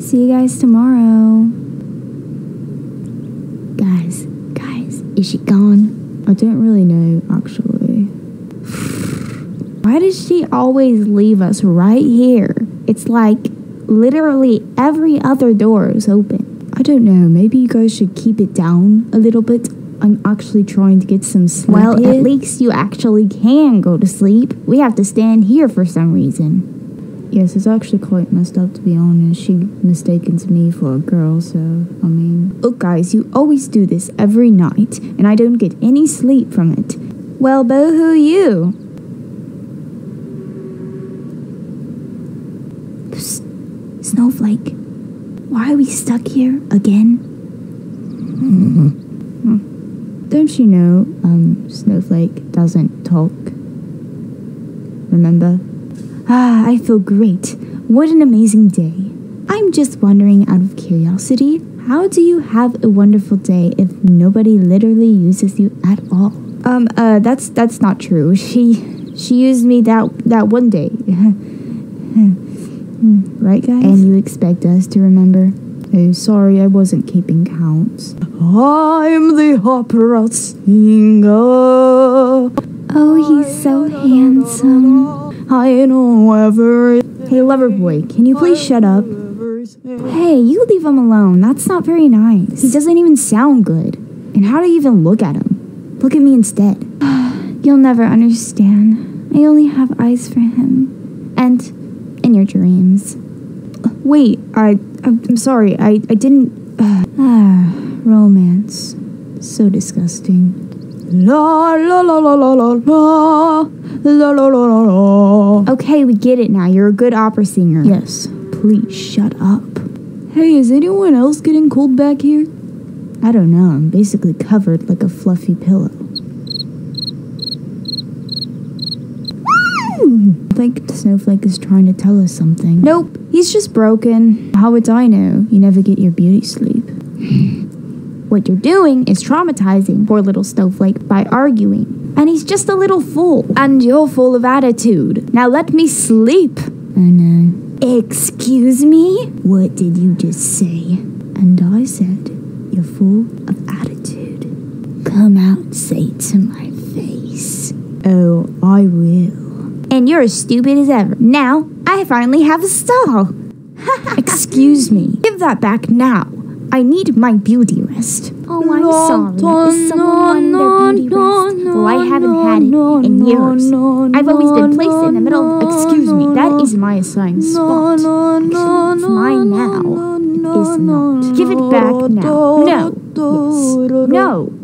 See you guys tomorrow. Guys, is she gone? I don't really know, actually. Why does she always leave us right here? It's like literally every other door is open. I don't know, maybe you guys should keep it down a little bit. I'm actually trying to get some sleep. Well, at least you actually can go to sleep. We have to stand here for some reason. Yes, it's actually quite messed up, to be honest. She mistakes me for a girl, so, I mean... Look, guys, you always do this every night, and I don't get any sleep from it. Well, boo-hoo you! Psst, Snowflake. Why are we stuck here again? Don't you know, Snowflake doesn't talk? Remember? Ah, I feel great. What an amazing day. I'm just wondering out of curiosity, how do you have a wonderful day if nobody literally uses you at all? That's not true. She used me that one day. Right, guys? And you expect us to remember? Oh, sorry, I wasn't keeping count. I'm the opera singer. Oh, he's so handsome. I know everything. Hey, Loverboy, can you please shut up? Hey, you leave him alone. That's not very nice. He doesn't even sound good. And how do you even look at him? Look at me instead. You'll never understand. I only have eyes for him. And in your dreams. Wait, I'm sorry. I didn't... romance. So disgusting. La la la la la la la la la la la. Okay, we get it now. You're a good opera singer. Yes. Please shut up. Hey, is anyone else getting cold back here? I don't know. I'm basically covered like a fluffy pillow. I think Snowflake is trying to tell us something. Nope. He's just broken. How would I know? You never get your beauty sleep. What you're doing is traumatizing poor little Snowflake by arguing. And he's just a little fool. And you're full of attitude. Now let me sleep. Oh no. Excuse me? What did you just say? And I said, you're full of attitude. Come out, say it to my face. Oh, I will. And you're as stupid as ever. Now, I finally have a stall. Excuse me. Give that back now. I need my beauty rest. Oh, I'm sorry. Is someone wanting their beauty rest? Well, I haven't had it in years. I've always been placed in the middle of... Excuse me, that is my assigned spot. Actually, it's mine now. Is not. Give it back now. No. Yes. No.